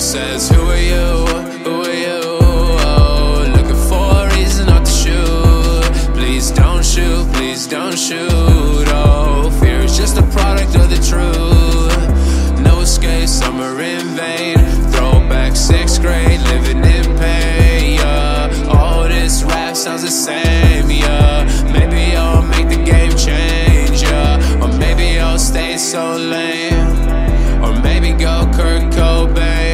It says, who are you? Who are you? Oh, looking for a reason not to shoot. Please don't shoot, please don't shoot. Oh, fear is just a product of the truth. No escape, summer in vain. Throwback 6th grade, living in pain, yeah. All this rap sounds the same, yeah. Maybe I'll make the game change, yeah. Or maybe I'll stay so lame. Or maybe go Kurt Cobain.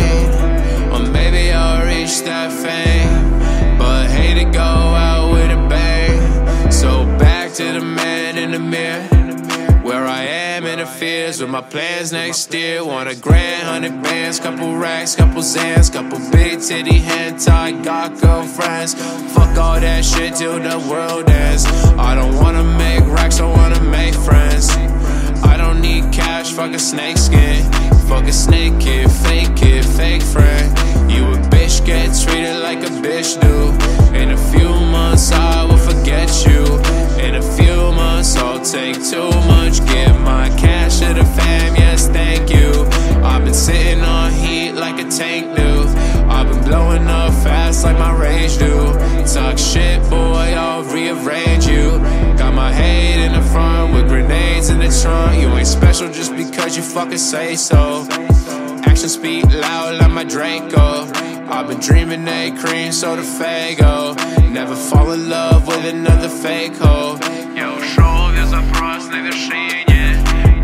Or maybe I'll reach that fame. But hate to go out with a bang. So back to the man in the mirror. Where I am interferes with my plans next year. Want a grand, 100 bands, couple racks, couple Zans, couple big titty hentai, got girlfriends. Fuck all that shit till the world ends. I don't wanna make racks, I wanna make friends. I don't need cash, fuck a snake skin. Fuck a snake kid, fake friend. You a bitch, get treated like a bitch do. In a few months I will forget you. In a few months I'll take too much. Give my cash to the fam, yes thank you. I've been sitting on heat like a tank do. I've been blowing up fast like my rage do. Talk shit boy, I'll rearrange you. Got my hate in the front with grenades in the trunk. You ain't special just because you fucking say so. Actions speak loud like my Draco. I've been dreaming they cream soda Faygo. Never fall in love with another fake hoe. Я ушел, я запрос на вершине.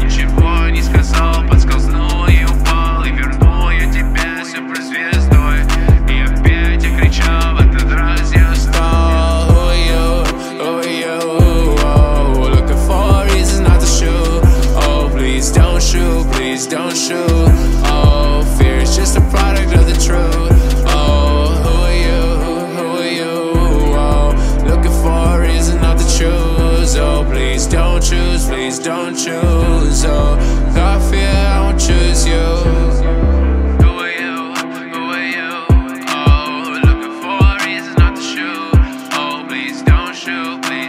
Ничего не сказал, подскользнул и упал. И вернул я тебя суперзвездой. И опять я кричал, в этот раз я стал. Who are you? Who are you? Oh, looking for a reason not to shoot. Oh, please don't shoot, please don't shoot. Oh, fear is just a product of the truth. Oh, please don't choose, oh, I fear I won't choose you. Who are you? Who are you? Oh, looking for a reason not to shoot. Oh, please don't shoot, please.